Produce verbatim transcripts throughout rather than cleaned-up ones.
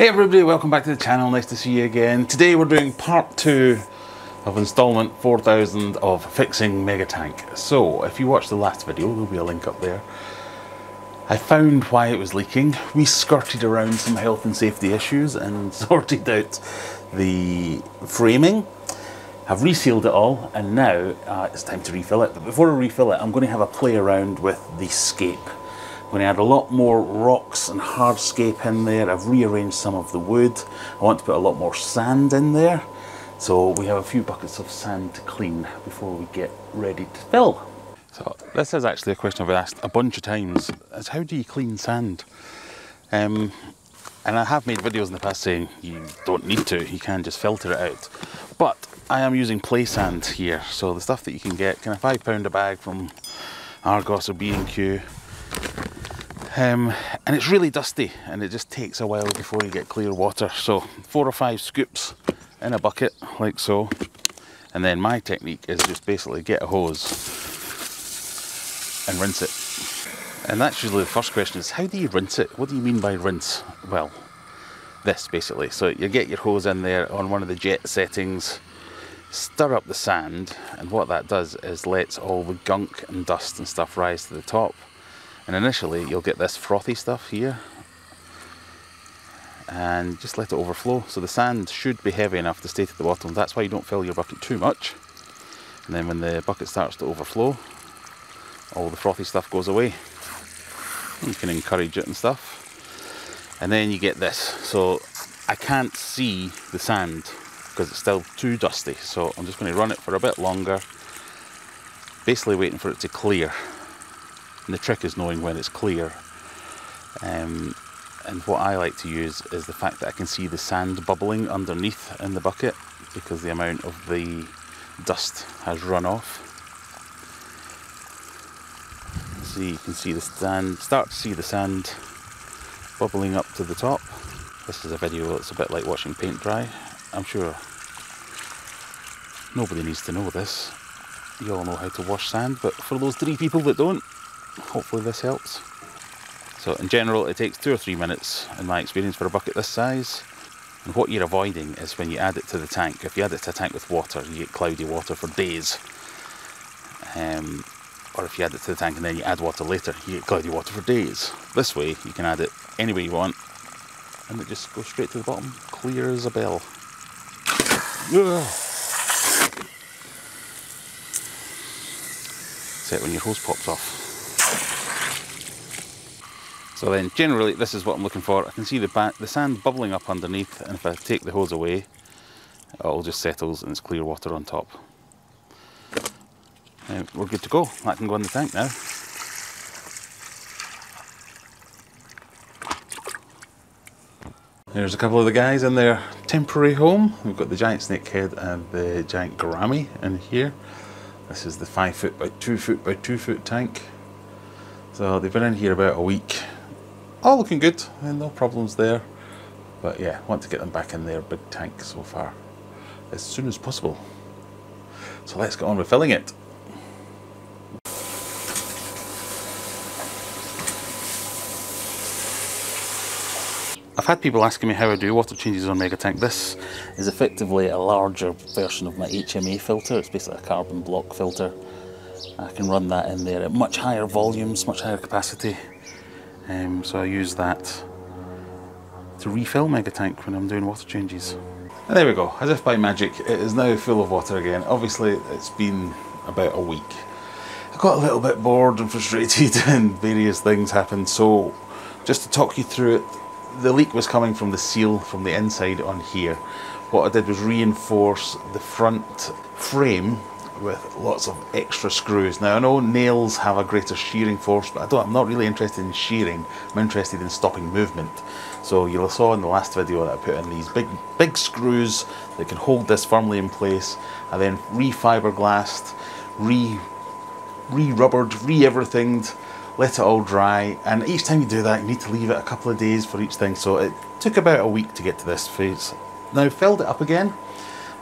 Hey everybody, welcome back to the channel, nice to see you again. Today we're doing part two of installment four thousand of fixing Mega Tank. So if you watched the last video, there'll be a link up there. I found why it was leaking. We skirted around some health and safety issues and sorted out the framing. I've resealed it all and now uh, it's time to refill it. But before I refill it, I'm going to have a play around with the scape. I'm going to add a lot more rocks and hardscape in there. I've rearranged some of the wood. I want to put a lot more sand in there. So we have a few buckets of sand to clean before we get ready to fill. So this is actually a question I've been asked a bunch of times, is how do you clean sand? Um, and I have made videos in the past saying you don't need to, you can just filter it out. But I am using play sand here. So the stuff that you can get, kind of five pound a bag from Argos or B and Q. Um, and it's really dusty and it just takes a while before you get clear water, so four or five scoops in a bucket like so, and then my technique is just basically get a hose and rinse it. And that's usually the first question, is how do you rinse it? What do you mean by rinse? Well, this basically. So you get your hose in there on one of the jet settings, stir up the sand, and what that does is lets all the gunk and dust and stuff rise to the top. And initially you'll get this frothy stuff here, and just let it overflow. So the sand should be heavy enough to stay at the bottom. That's why you don't fill your bucket too much. And then when the bucket starts to overflow, all the frothy stuff goes away. You can encourage it and stuff. And then you get this. So I can't see the sand because it's still too dusty. So I'm just going to run it for a bit longer, basically waiting for it to clear. And the trick is knowing when it's clear. Um, and what I like to use is the fact that I can see the sand bubbling underneath in the bucket because the amount of the dust has run off. So you can see the sand, start to see the sand bubbling up to the top. This is a video that's a bit like watching paint dry. I'm sure nobody needs to know this. You all know how to wash sand, but for those three people that don't, hopefully this helps. So in general it takes two or three minutes in my experience for a bucket this size, and what you're avoiding is when you add it to the tank. If you add it to a tank with water, you get cloudy water for days, um, or if you add it to the tank and then you add water later, you get cloudy water for days. This way you can add it any way you want and it just goes straight to the bottom, clear as a bell. Ugh. It when your hose pops off. So then generally this is what I'm looking for. I can see the, the sand bubbling up underneath, and if I take the hose away it all just settles and it's clear water on top. And we're good to go. That can go in the tank now. There's a couple of the guys in their temporary home. We've got the giant snakehead and the giant gourami in here. This is the five foot by two foot by two foot tank. So they've been in here about a week. All looking good, and no problems there. But yeah, want to get them back in their big tank so far, as soon as possible. So let's get on with filling it. I've had people asking me how I do water changes on Mega Tank. This is effectively a larger version of my H M A filter. It's basically a carbon block filter. I can run that in there at much higher volumes, much higher capacity. Um, so I use that to refill Mega Tank when I'm doing water changes. And there we go, as if by magic, it is now full of water again. Obviously it's been about a week. I got a little bit bored and frustrated and various things happened. So just to talk you through it, the leak was coming from the seal from the inside on here. What I did was reinforce the front frame with lots of extra screws. Now I know nails have a greater shearing force, but I don't, I'm not really interested in shearing. I'm interested in stopping movement. So you saw in the last video that I put in these big, big screws that can hold this firmly in place. I then re-fiberglassed, re, re-rubbered, re-everythinged. Let it all dry, and each time you do that you need to leave it a couple of days for each thing, so it took about a week to get to this phase. Now filled it up again.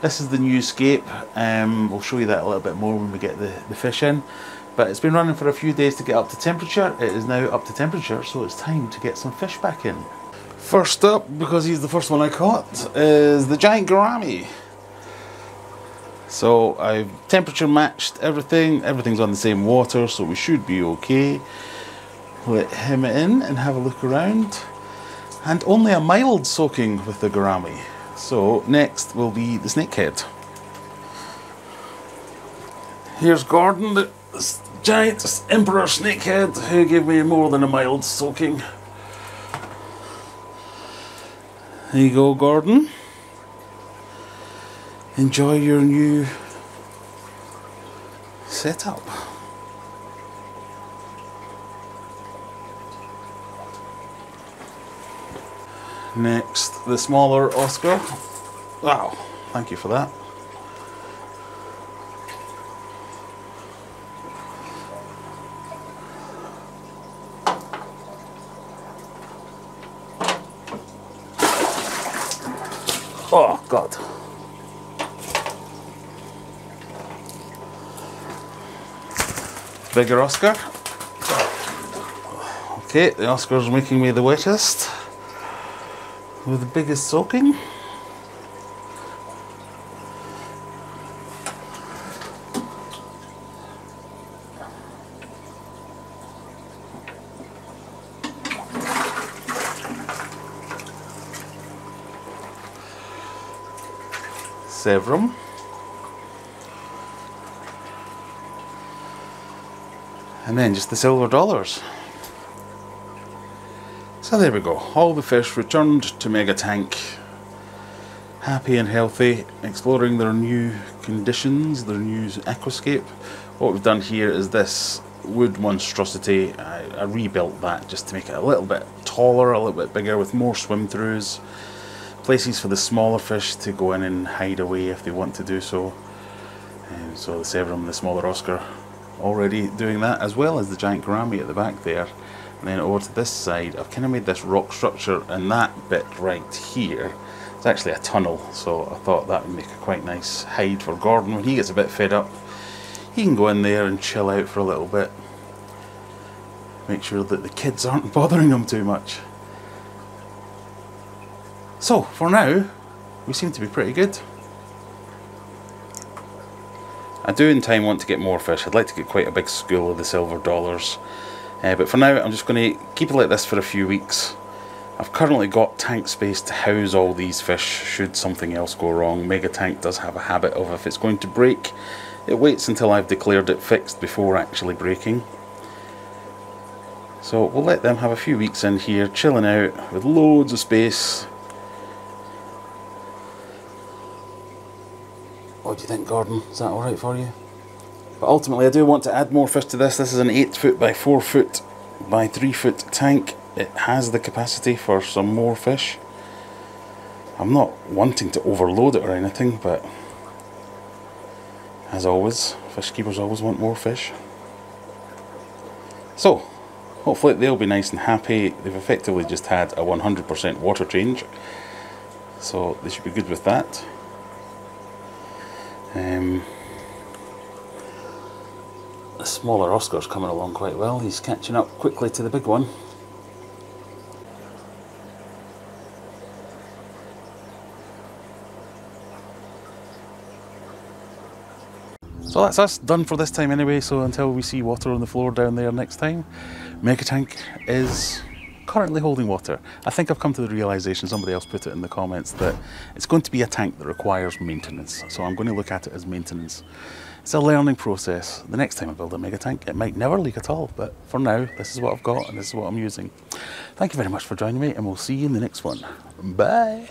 This is the new scape. Um, we'll show you that a little bit more when we get the, the fish in, but it's been running for a few days to get up to temperature. It is now up to temperature, so it's time to get some fish back in. First up, because he's the first one I caught, is the giant gourami. So I've temperature matched everything. Everything's on the same water, so we should be okay. Let him in and have a look around. And only a mild soaking with the gourami. So next will be the snakehead. Here's Gordon, the giant emperor snakehead, who gave me more than a mild soaking. There you go, Gordon. Enjoy your new setup. Next, the smaller Oscar. Wow, thank you for that. Oh, God. Bigger Oscar. Okay, the Oscar's making me the wettest with the biggest soaking. Severum. And then just the silver dollars. So there we go, all the fish returned to Mega Tank, happy and healthy, exploring their new conditions, their new aquascape. What we've done here is this wood monstrosity, I, I rebuilt that just to make it a little bit taller, a little bit bigger, with more swim throughs. Places for the smaller fish to go in and hide away if they want to do so. And so the Severum, the smaller Oscar, already doing that, as well as the giant gourami at the back there. And then over to this side, I've kind of made this rock structure, and that bit right here is actually a tunnel, so I thought that would make a quite nice hide for Gordon. When he gets a bit fed up, he can go in there and chill out for a little bit. Make sure that the kids aren't bothering him too much. So, for now, we seem to be pretty good. I do in time want to get more fish. I'd like to get quite a big school of the silver dollars. Uh, but for now, I'm just going to keep it like this for a few weeks. I've currently got tank space to house all these fish should something else go wrong. Mega Tank does have a habit of, if it's going to break, it waits until I've declared it fixed before actually breaking. So we'll let them have a few weeks in here, chilling out with loads of space. What do you think, Gordon? Is that alright for you? But ultimately I do want to add more fish to this. This is an eight foot by four foot by three foot tank. It has the capacity for some more fish. I'm not wanting to overload it or anything, but as always, fish keepers always want more fish. So hopefully they'll be nice and happy. They've effectively just had a one hundred percent water change, so they should be good with that. Um, the smaller Oscar's coming along quite well. He's catching up quickly to the big one. So that's us done for this time anyway, so until we see water on the floor down there next time, Mega Tank is currently holding water. I think I've come to the realization, somebody else put it in the comments, that it's going to be a tank that requires maintenance, so I'm going to look at it as maintenance. It's a learning process. The next time I build a Mega Tank, it might never leak at all, but for now, this is what I've got and this is what I'm using. Thank you very much for joining me, and we'll see you in the next one. Bye!